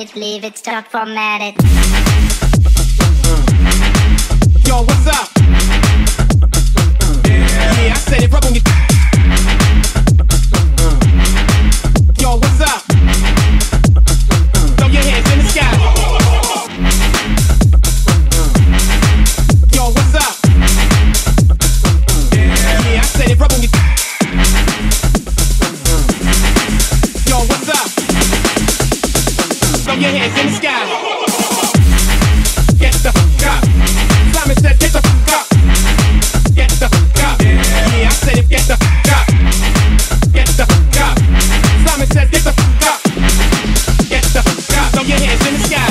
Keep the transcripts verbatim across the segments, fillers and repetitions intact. it, leave it, stock formatted. Yo, what's up? Yeah, yeah, I said it, rub on your. Yo, what's up? Throw your hands in the sky. Yo, what's up? Yeah, yeah, I said it, rub on your. Yo, what's up? Throw your hands in the sky. Get the fuck up. Simon said get the fuck up. Get the fuck up. Yeah, I said it, get the fuck up. Get the fuck up. Simon said get the fuck up. Get the fuck up. Throw your hands in the sky.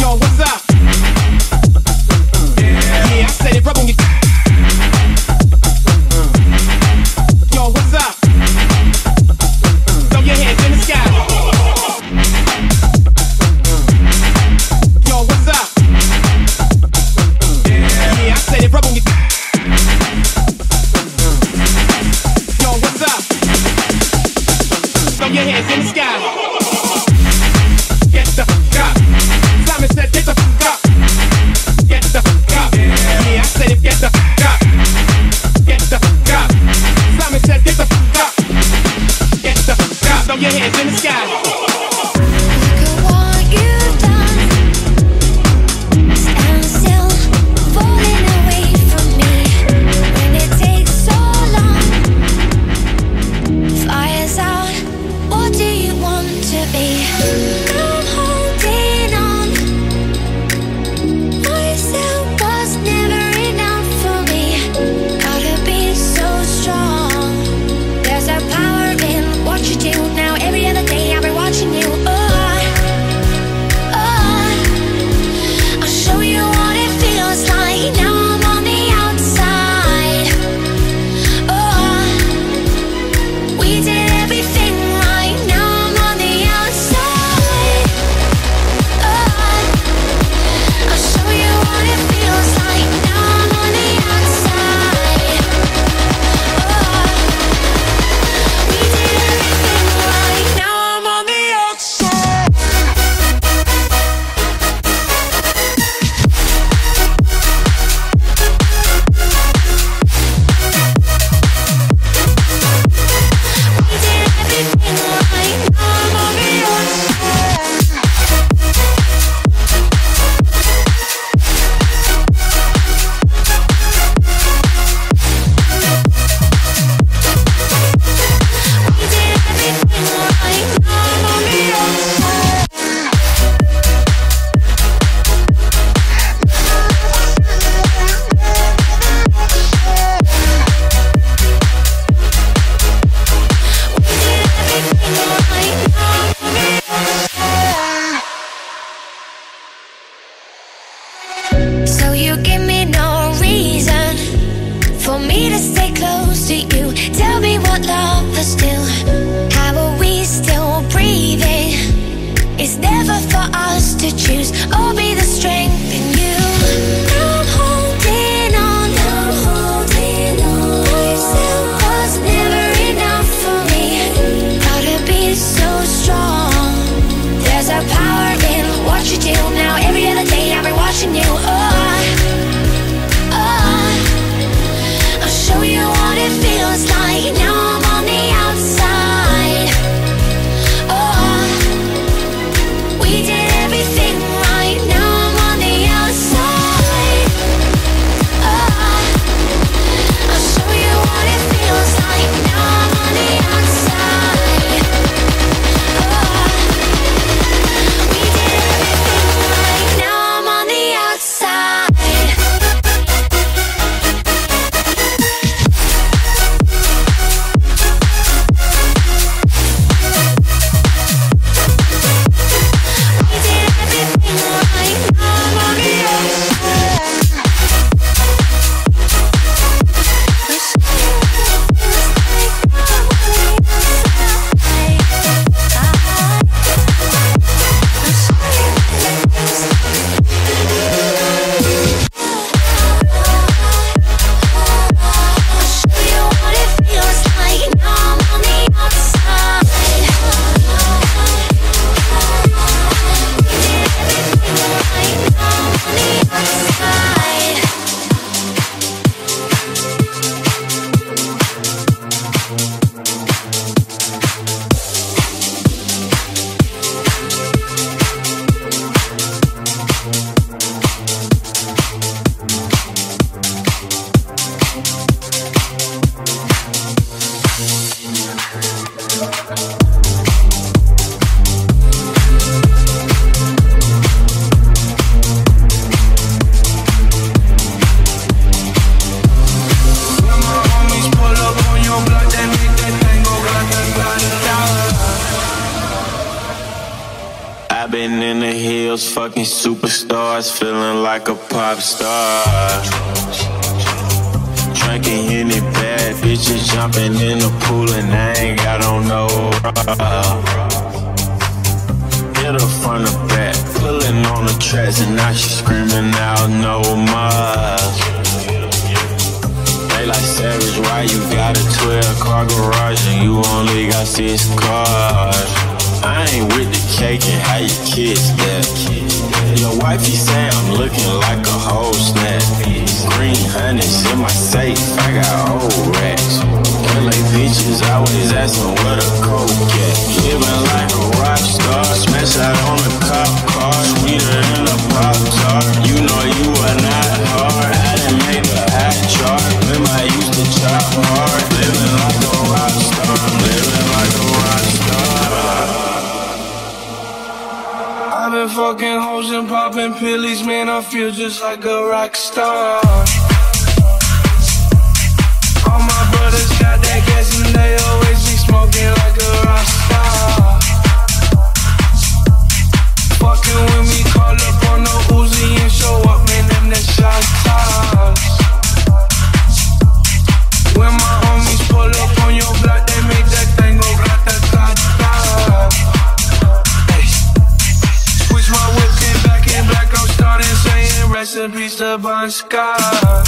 Yo, what's up? Yeah, I said it, rub on your. What do you want? fucking superstars, feeling like a pop star. Drinking in it bad, bitches jumping in the pool and I ain't got on no bra. Hit her from the back, pulling on the tracks and now she screaming out no more. They like savage, why you got a twelve car garage and you only got six cars? I ain't with the cake and how you kiss that. Your wifey say I'm looking like a whole snack. Green honeys in my safe, I got old racks. L A bitches always asking where the coke at. Living like a rock star, smash out on the cop car. Sweeter than a pop tart, you know you are not hard. I done made a hot chart, remember I used to chop hard. Living like a rock star, living like a rock star. I've been fucking hoes and popping pillies, man, I feel just like a rock star. All my brothers got that gas and they always be smoking like a rock star. Fucking with me, call up on no Uzi and show up, man, them that shot tops. When my homies pull up on your block, they make that thing go grata grata. My whip came back in black, I'm starting saying rest in peace to Bon Scott.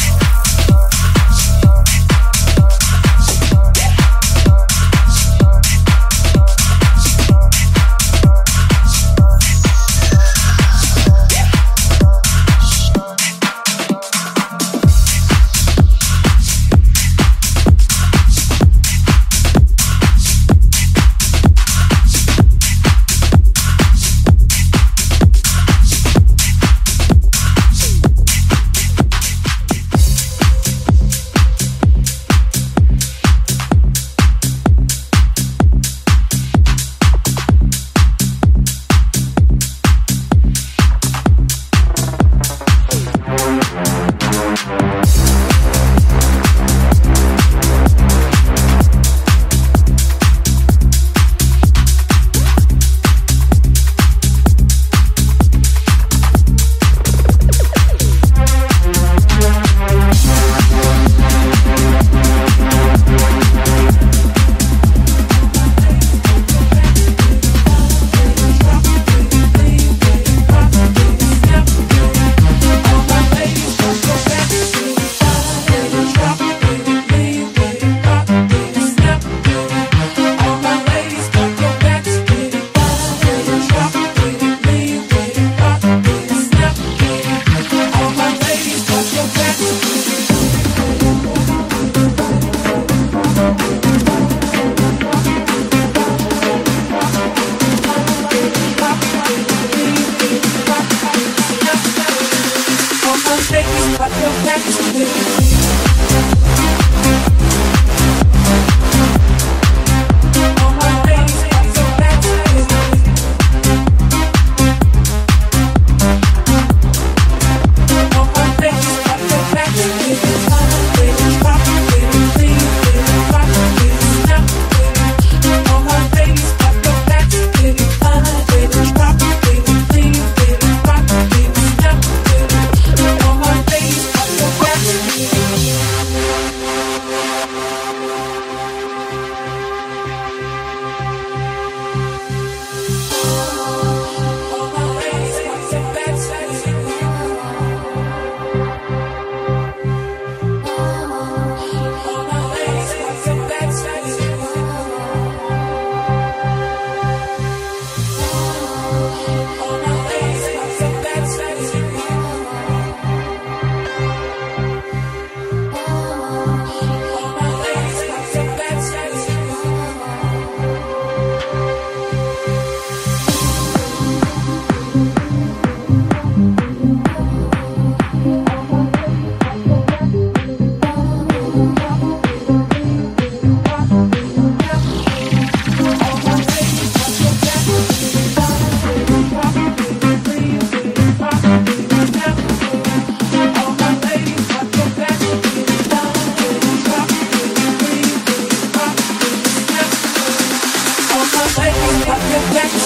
Back to the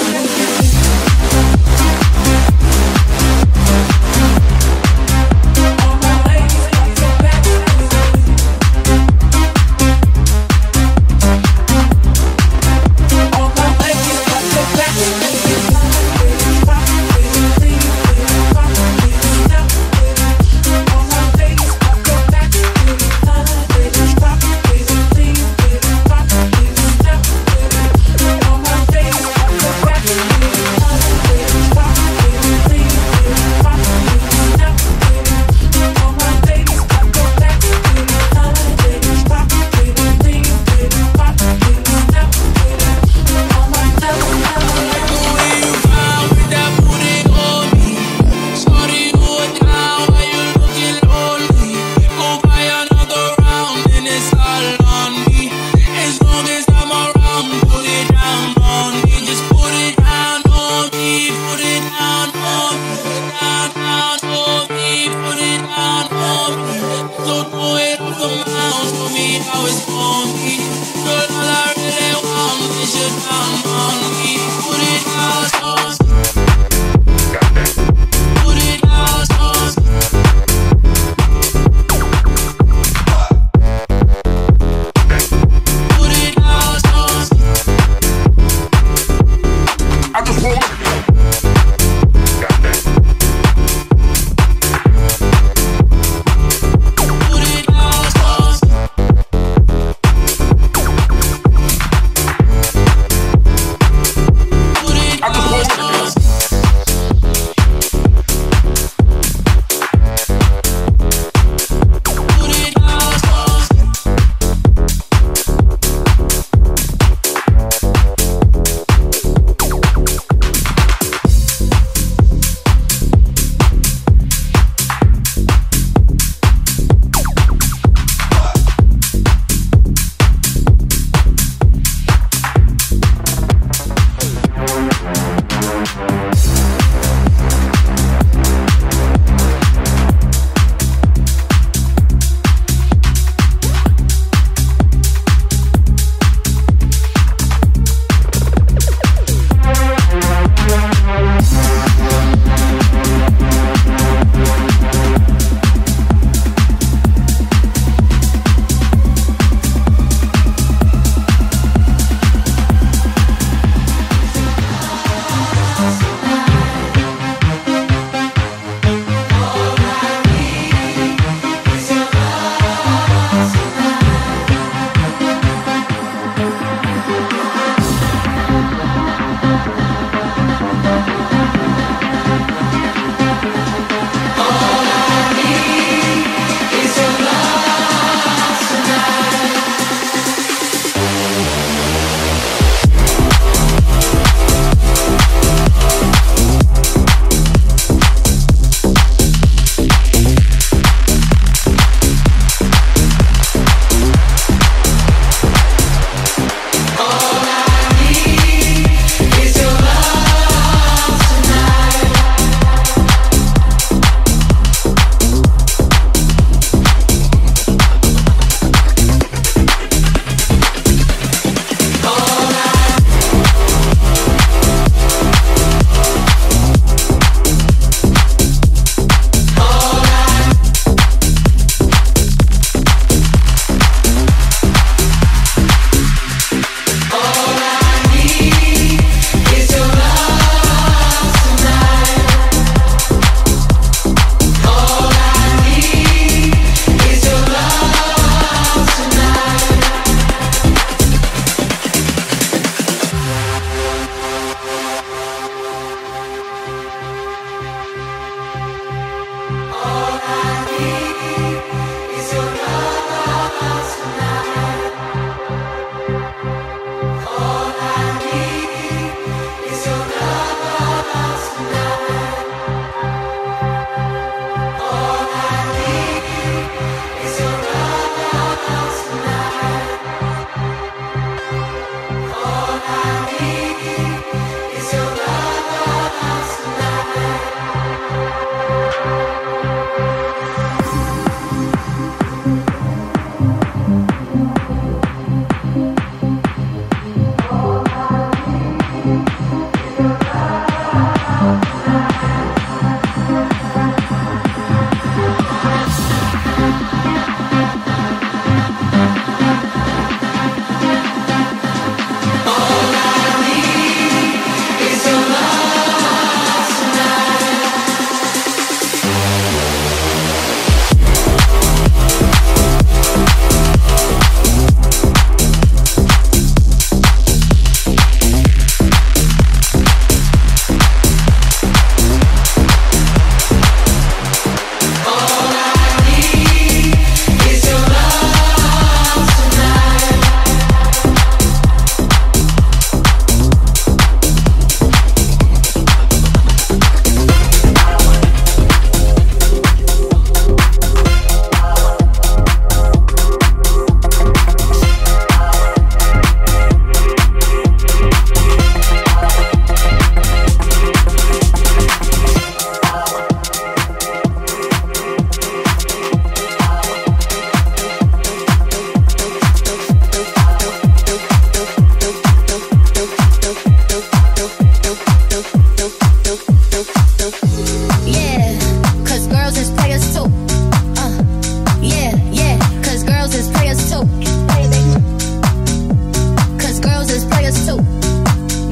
players too.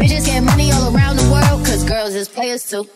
Bitches get money all around the world, cause girls is players too.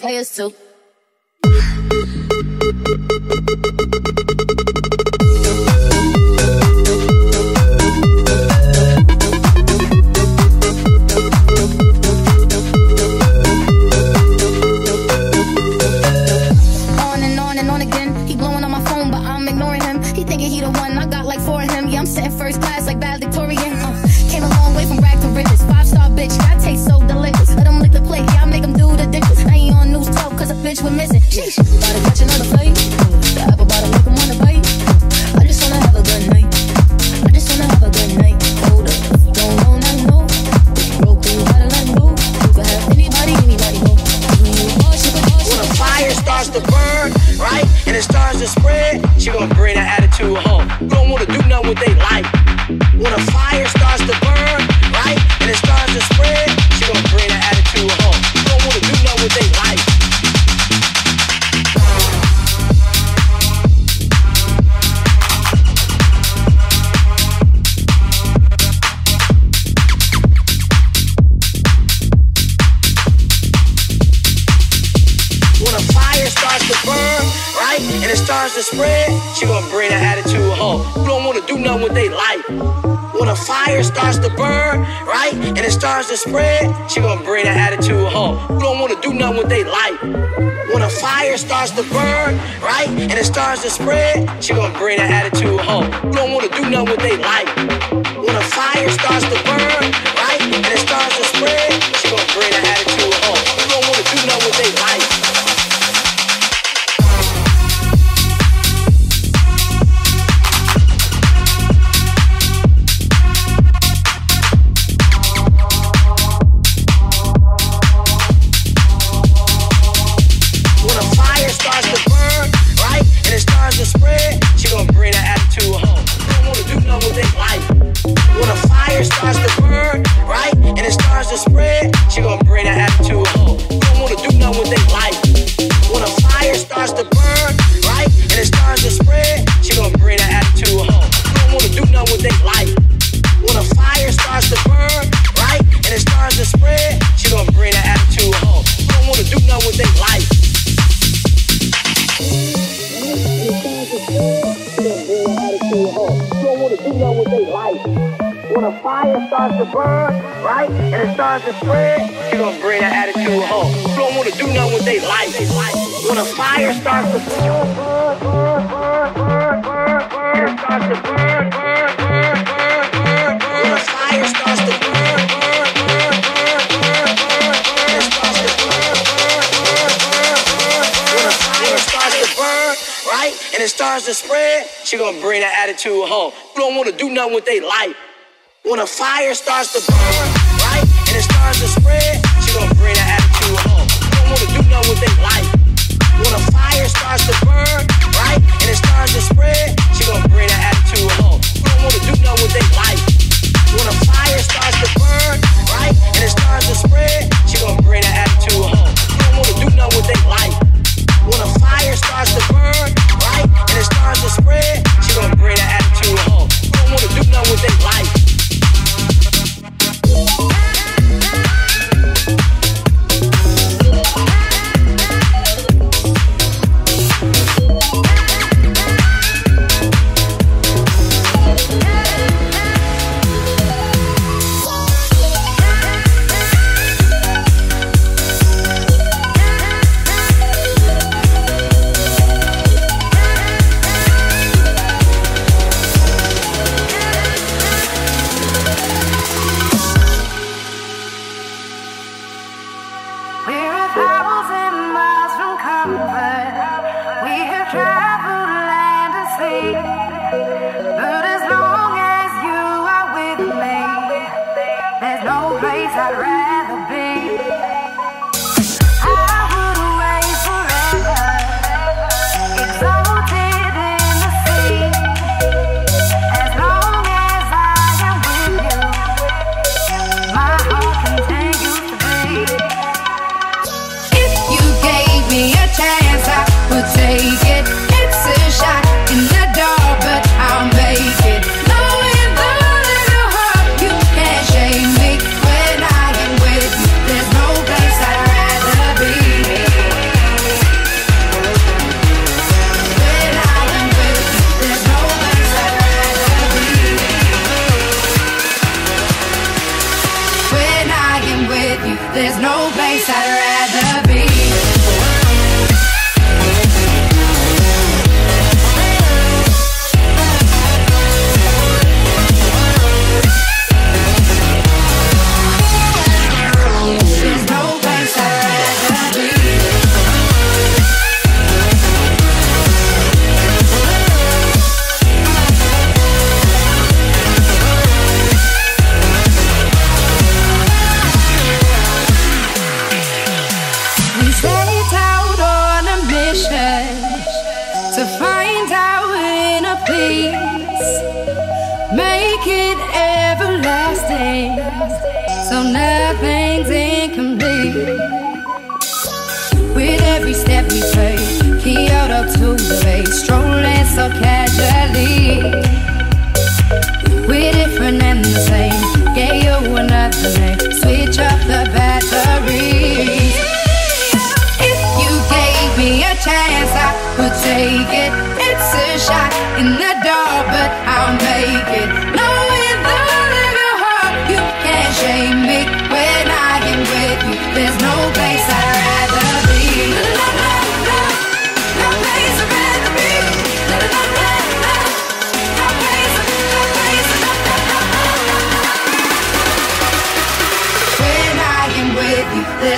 Players too. On and on and on again. He blowing on my phone, but I'm ignoring him. He thinking he the one. I got like four of him. Yeah, I'm sitting first class like valedictorian. Uh, came a long way from rag to riches. Five star bitch, I taste so delicious. Let him lick the plate. Yeah, I make him do the dishes. I ain't on news twelve cause a bitch we're missing. Sheesh. About to catch another plate. The apple bottom make him wanna bite. I just wanna have a good night. I just wanna have a good night. Hold up, don't know, now you know. If you broke, then you gotta let him go. You could have anybody, anybody go. When a fire starts to burn, right, and it starts to spread, she gonna bring that attitude home. You don't wanna do nothing with they life. When a fire starts to burn, right, and it starts to spread, she gonna bring that attitude home. You don't wanna do nothing with they life. It starts to spread, she gonna bring that attitude home. You don't wanna do nothing with they life. When a fire starts to burn, right, and it starts to spread, she gonna bring that attitude home. You don't wanna do nothing with they life. When a fire starts to burn, right, and it starts to spread, she gonna bring that attitude home. You don't wanna do nothing with they life. When a fire starts to burn, right, and it starts to spread, she gonna bring that attitude home. You don't wanna do nothing with they life. Attitude home. You don't want to do nothing with they life. When a fire starts to burn, right, and it starts to spread, she gonna bring that attitude home. You don't want to do nothing with they life. When a fire starts to burn, right, and it starts to spread, she gonna bring that attitude home. You don't want to do nothing with they life. When a fire starts to burn, right, and it starts to spread, she gonna bring that attitude home. You don't want to do nothing with they life. When a fire starts to burn, right, and it starts to spread, she gonna bring that attitude home. You don't wanna do nothing with their life. There's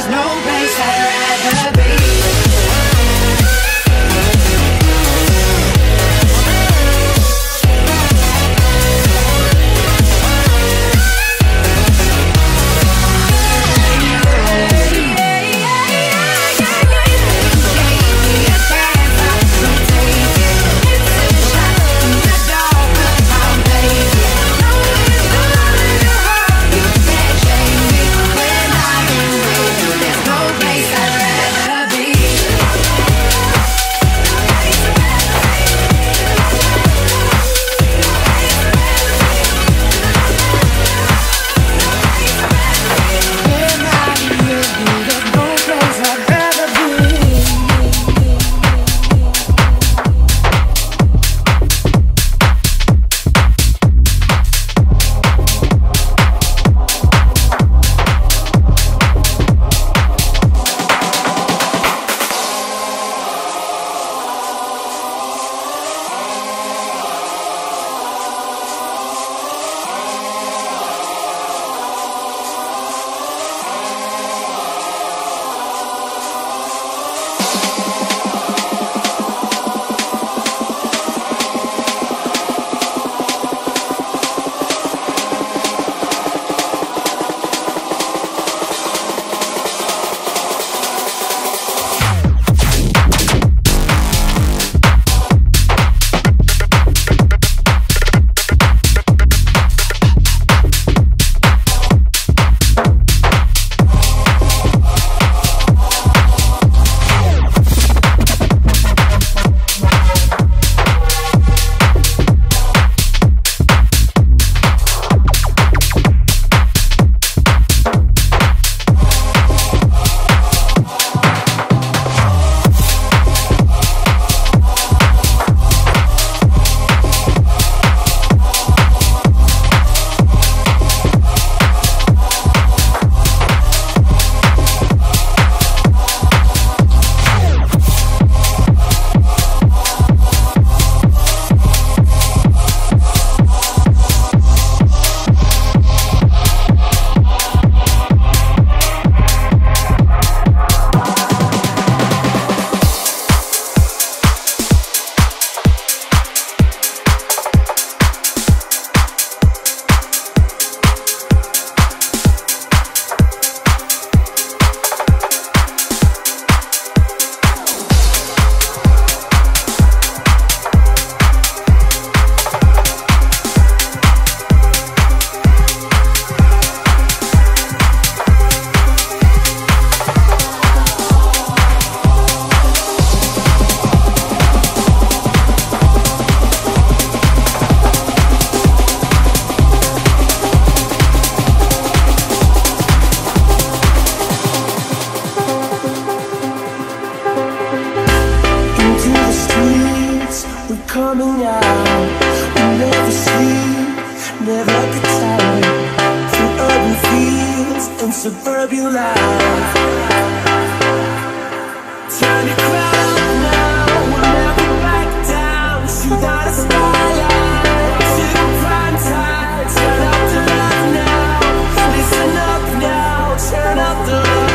no place I'd rather be. coming out. We'll never sleep, never get tired. Through urban fields and suburban life. Turn it around now, we'll never back down. Shoot out a skylight to the prime time. Turn up the love now, listen up now, turn up the love.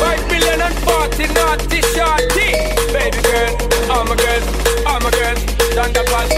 Five billion and forty naughty shorty. Baby girl, I'm a girl, I'm a girl. Down the path.